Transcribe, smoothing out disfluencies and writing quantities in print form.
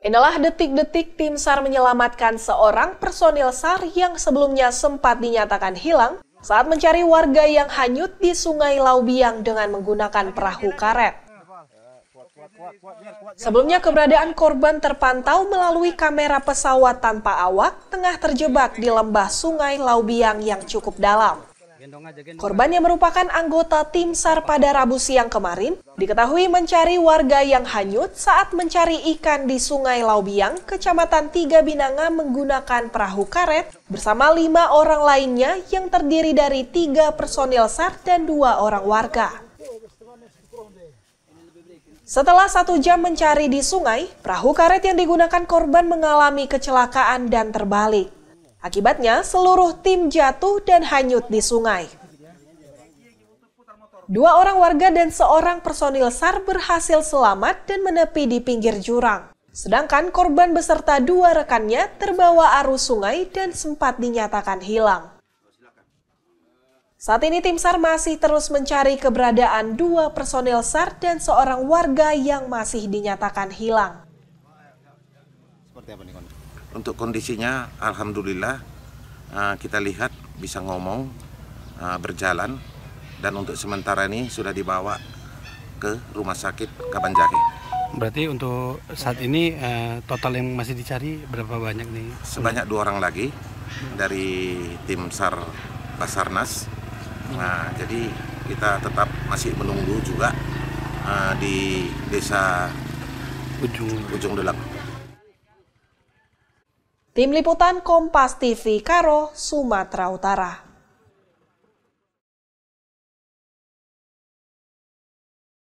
Inilah detik-detik tim SAR menyelamatkan seorang personil SAR yang sebelumnya sempat dinyatakan hilang saat mencari warga yang hanyut di Sungai Laubiang dengan menggunakan perahu karet. Sebelumnya keberadaan korban terpantau melalui kamera pesawat tanpa awak tengah terjebak di lembah Sungai Laubiang yang cukup dalam. Korban yang merupakan anggota tim SAR pada Rabu siang kemarin diketahui mencari warga yang hanyut saat mencari ikan di Sungai Laubiang, Kecamatan Tiga Binanga menggunakan perahu karet bersama 5 orang lainnya yang terdiri dari 3 personil SAR dan 2 orang warga. Setelah 1 jam mencari di sungai, perahu karet yang digunakan korban mengalami kecelakaan dan terbalik. Akibatnya, seluruh tim jatuh dan hanyut di sungai. 2 orang warga dan seorang personil SAR berhasil selamat dan menepi di pinggir jurang. Sedangkan korban beserta 2 rekannya terbawa arus sungai dan sempat dinyatakan hilang. Saat ini tim SAR masih terus mencari keberadaan 2 personil SAR dan seorang warga yang masih dinyatakan hilang. Seperti apa nih, Kon? Untuk kondisinya, alhamdulillah kita lihat bisa ngomong, berjalan, dan untuk sementara ini sudah dibawa ke rumah sakit Kabanjahe. Berarti untuk saat ini total yang masih dicari berapa banyak nih? Sebanyak 2 orang lagi dari tim SAR Basarnas. Nah, jadi kita tetap masih menunggu juga di desa Ujung Delap. Tim Liputan Kompas TV, Karo, Sumatera Utara.